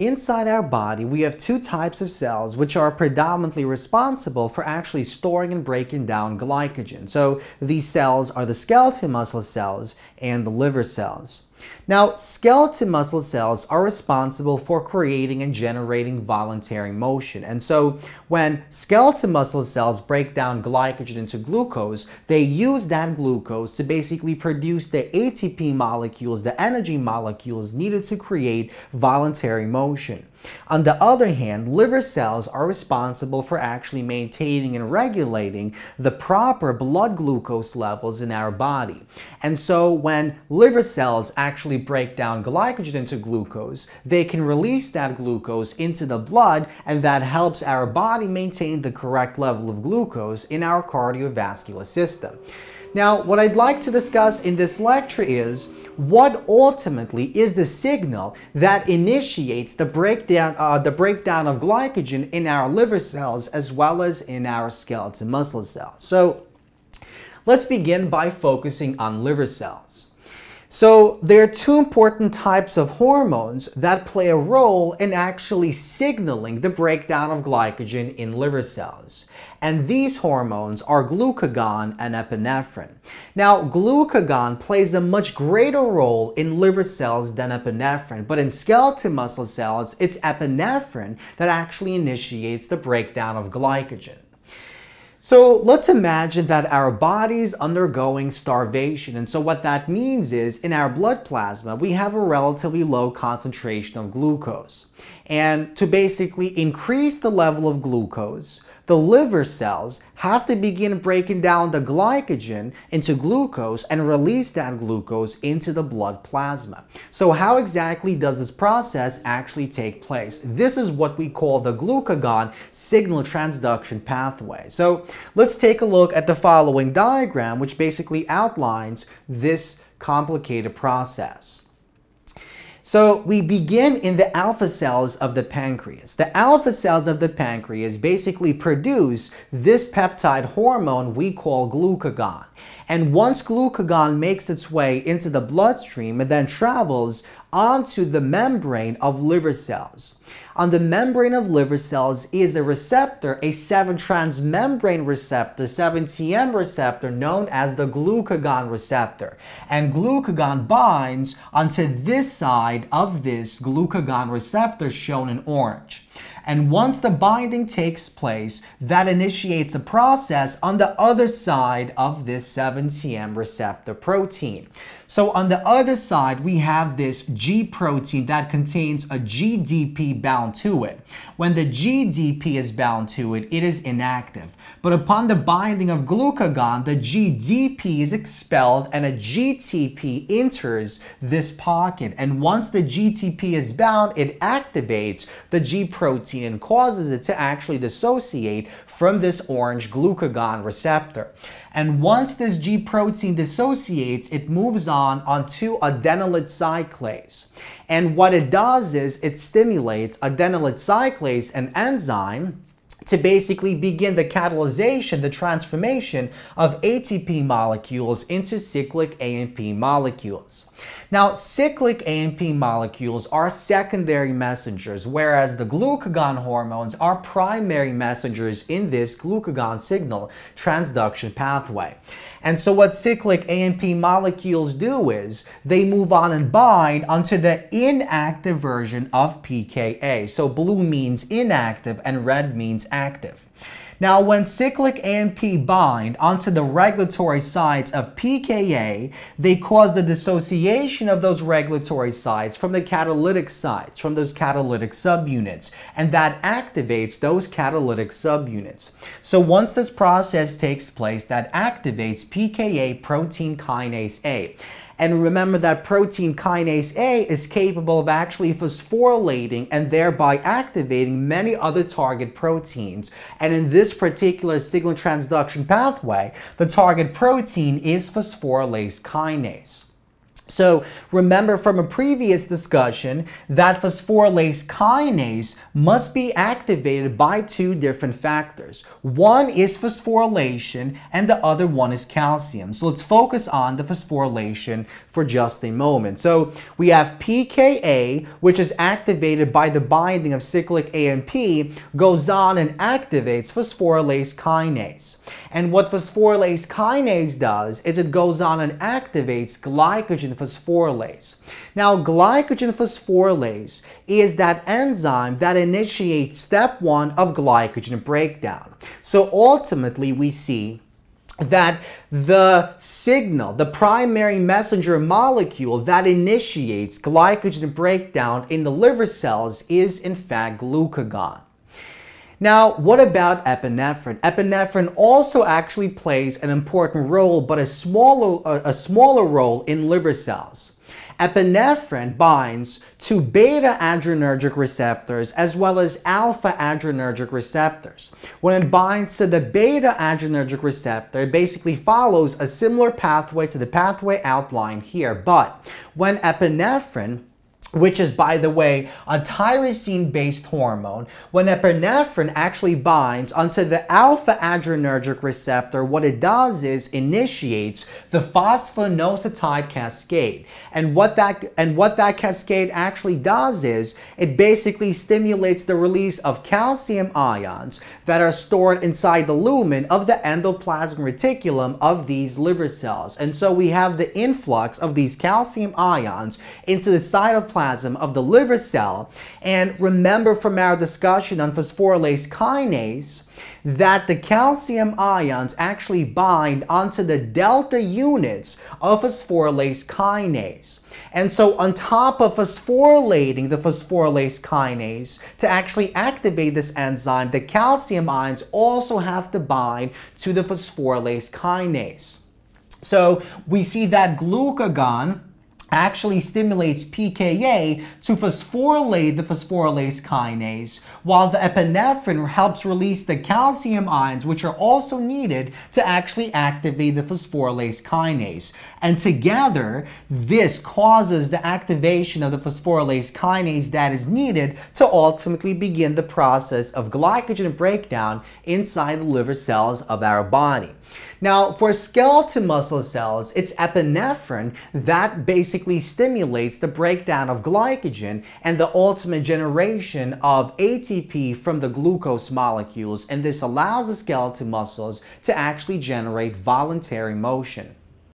Inside our body, we have two types of cells which are predominantly responsible for actually storing and breaking down glycogen. So these cells are the skeletal muscle cells and the liver cells. Now, skeletal muscle cells are responsible for creating and generating voluntary motion. And so when skeletal muscle cells break down glycogen into glucose, they use that glucose to basically produce the ATP molecules, the energy molecules needed to create voluntary motion. On the other hand, liver cells are responsible for actually maintaining and regulating the proper blood glucose levels in our body. And so when liver cells actually break down glycogen into glucose, they can release that glucose into the blood, and that helps our body maintain the correct level of glucose in our cardiovascular system. Now, what I'd like to discuss in this lecture is what ultimately is the signal that initiates the breakdown of glycogen in our liver cells as well as in our skeletal muscle cells. So let's begin by focusing on liver cells. So there are two important types of hormones that play a role in actually signaling the breakdown of glycogen in liver cells. And these hormones are glucagon and epinephrine. Now, glucagon plays a much greater role in liver cells than epinephrine, but in skeletal muscle cells, it's epinephrine that actually initiates the breakdown of glycogen. So let's imagine that our body's undergoing starvation, and so what that means is in our blood plasma we have a relatively low concentration of glucose. And to basically increase the level of glucose, the liver cells have to begin breaking down the glycogen into glucose and release that glucose into the blood plasma. So how exactly does this process actually take place? This is what we call the glucagon signal transduction pathway. So let's take a look at the following diagram, which basically outlines this complicated process. So we begin in the alpha cells of the pancreas. The alpha cells of the pancreas basically produce this peptide hormone we call glucagon. And once glucagon makes its way into the bloodstream, it then travels onto the membrane of liver cells. On the membrane of liver cells is a receptor, a 7-transmembrane receptor, 7TM receptor, known as the glucagon receptor. And glucagon binds onto this side of this glucagon receptor shown in orange. And once the binding takes place, that initiates a process on the other side of this 7TM receptor protein. So on the other side, we have this G protein that contains a GDP bound to it. When the GDP is bound to it, it is inactive. But upon the binding of glucagon, the GDP is expelled and a GTP enters this pocket. And once the GTP is bound, it activates the G protein and causes it to actually dissociate from this orange glucagon receptor. And once this G protein dissociates, it moves onto adenylate cyclase. And what it does is it stimulates adenylate cyclase, an enzyme, to basically begin the catalyzation, the transformation of ATP molecules into cyclic AMP molecules. Now, cyclic AMP molecules are secondary messengers, whereas the glucagon hormones are primary messengers in this glucagon signal transduction pathway. And so what cyclic AMP molecules do is they move on and bind onto the inactive version of pKa. So blue means inactive and red means active. Now, when cyclic AMP bind onto the regulatory sites of pKa, they cause the dissociation of those regulatory sites from the catalytic sites, from those catalytic subunits, and that activates those catalytic subunits. So once this process takes place, that activates pKa protein kinase A. And remember that protein kinase A is capable of actually phosphorylating and thereby activating many other target proteins. And in this particular signal transduction pathway, the target protein is phosphorylase kinase. So remember from a previous discussion that phosphorylase kinase must be activated by two different factors. One is phosphorylation and the other one is calcium. So let's focus on the phosphorylation for just a moment. So we have pKa, which is activated by the binding of cyclic AMP, goes on and activates phosphorylase kinase. And what phosphorylase kinase does is it goes on and activates glycogen phosphorylase. Now, glycogen phosphorylase is that enzyme that initiates step one of glycogen breakdown. So ultimately, we see that the signal, the primary messenger molecule that initiates glycogen breakdown in the liver cells is, in fact, glucagon. Now, what about epinephrine? Epinephrine also actually plays an important role, but a smaller role in liver cells. Epinephrine binds to beta-adrenergic receptors as well as alpha-adrenergic receptors. When it binds to the beta-adrenergic receptor, it basically follows a similar pathway to the pathway outlined here. But when epinephrine, which is, by the way, a tyrosine-based hormone, when epinephrine actually binds onto the alpha-adrenergic receptor, what it does is initiates the phosphoinositide cascade. And what that cascade actually does is it basically stimulates the release of calcium ions that are stored inside the lumen of the endoplasmic reticulum of these liver cells. And so we have the influx of these calcium ions into the cytoplasm of the liver cell. And remember from our discussion on phosphorylase kinase that the calcium ions actually bind onto the delta units of phosphorylase kinase. And so on top of phosphorylating the phosphorylase kinase to actually activate this enzyme, the calcium ions also have to bind to the phosphorylase kinase. So we see that glucagon actually stimulates pKa to phosphorylate the phosphorylase kinase, while the epinephrine helps release the calcium ions, which are also needed to actually activate the phosphorylase kinase. And together, this causes the activation of the phosphorylase kinase that is needed to ultimately begin the process of glycogen breakdown inside the liver cells of our body. Now, for skeletal muscle cells, it's epinephrine that basically stimulates the breakdown of glycogen and the ultimate generation of ATP from the glucose molecules, and this allows the skeletal muscles to actually generate voluntary motion.